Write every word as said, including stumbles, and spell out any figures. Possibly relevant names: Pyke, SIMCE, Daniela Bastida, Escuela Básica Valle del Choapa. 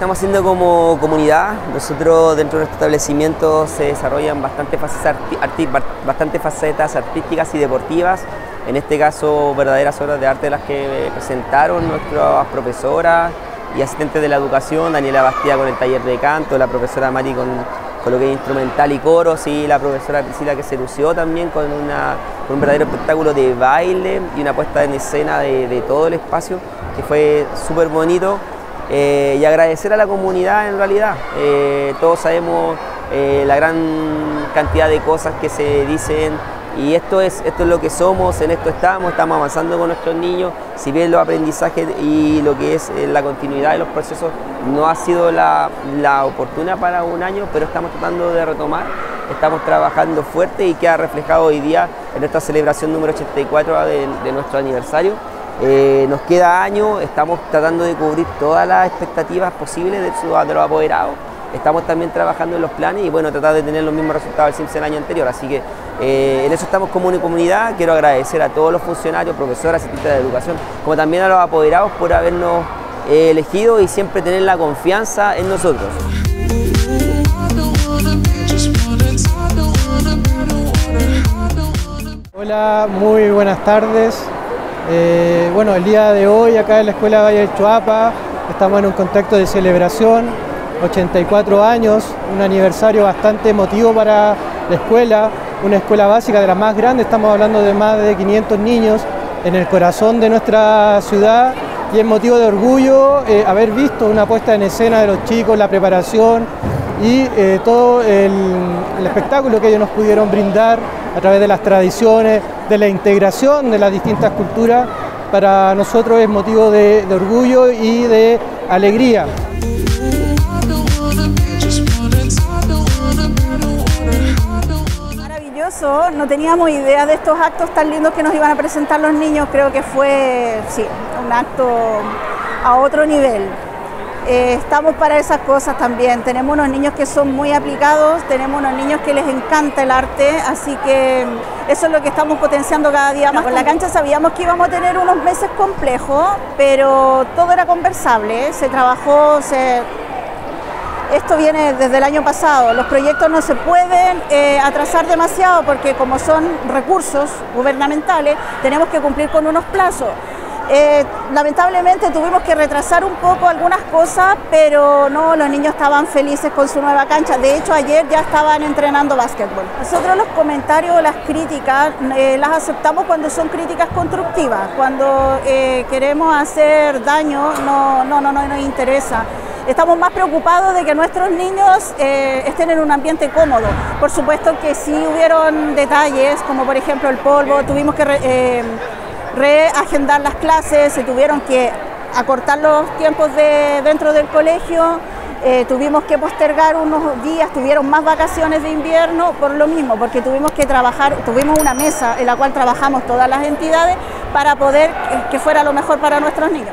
estamos haciendo como comunidad. Nosotros dentro de nuestro establecimiento se desarrollan bastante facetas, bastante facetas artísticas y deportivas. En este caso, verdaderas obras de arte las que presentaron nuestras profesoras y asistentes de la educación, Daniela Bastida con el taller de canto, la profesora Mari con, con lo que es instrumental y coros, y la profesora Priscila, que se lució también con, una, con un verdadero espectáculo de baile y una puesta en escena de, de todo el espacio, que fue súper bonito. Eh, y agradecer a la comunidad en realidad. Eh, todos sabemos eh, la gran cantidad de cosas que se dicen, y esto es, esto es lo que somos, en esto estamos, estamos avanzando con nuestros niños. Si bien los aprendizajes y lo que es la continuidad de los procesos no ha sido la, la oportuna para un año, pero estamos tratando de retomar, estamos trabajando fuerte y queda reflejado hoy día en esta celebración número ochenta y cuatro de, de nuestro aniversario. Eh, nos queda año, estamos tratando de cubrir todas las expectativas posibles de, su, de los apoderados. Estamos también trabajando en los planes y bueno, tratar de tener los mismos resultados del SIMCE del año anterior. Así que eh, en eso estamos como una comunidad. Quiero agradecer a todos los funcionarios, profesoras, asistentes de educación, como también a los apoderados por habernos eh, elegido y siempre tener la confianza en nosotros. Hola, muy buenas tardes. Eh, bueno, el día de hoy acá en la Escuela Valle del Choapa estamos en un contexto de celebración. ochenta y cuatro años, un aniversario bastante emotivo para la escuela, una escuela básica de las más grandes, estamos hablando de más de quinientos niños en el corazón de nuestra ciudad, y es motivo de orgullo eh, haber visto una puesta en escena de los chicos, la preparación y eh, todo el, el espectáculo que ellos nos pudieron brindar a través de las tradiciones, de la integración de las distintas culturas. Para nosotros es motivo de, de orgullo y de alegría. No teníamos idea de estos actos tan lindos que nos iban a presentar los niños. Creo que fue, sí, un acto a otro nivel. Eh, estamos para esas cosas también. Tenemos unos niños que son muy aplicados, tenemos unos niños que les encanta el arte, así que eso es lo que estamos potenciando cada día más. Con la cancha sabíamos que íbamos a tener unos meses complejos, pero todo era conversable, se trabajó, se... Esto viene desde el año pasado. Los proyectos no se pueden eh, atrasar demasiado porque como son recursos gubernamentales tenemos que cumplir con unos plazos. Eh, lamentablemente tuvimos que retrasar un poco algunas cosas, pero no, los niños estaban felices con su nueva cancha. De hecho, ayer ya estaban entrenando básquetbol. Nosotros los comentarios o las críticas eh, las aceptamos cuando son críticas constructivas. Cuando eh, queremos hacer daño no, no, no, no nos interesa. Estamos más preocupados de que nuestros niños eh, estén en un ambiente cómodo. Por supuesto que sí hubieron detalles, como por ejemplo el polvo, tuvimos que re, eh, reagendar las clases, se tuvieron que acortar los tiempos de, dentro del colegio, eh, tuvimos que postergar unos días, tuvieron más vacaciones de invierno por lo mismo, porque tuvimos que trabajar, tuvimos una mesa en la cual trabajamos todas las entidades para poder eh, que fuera lo mejor para nuestros niños.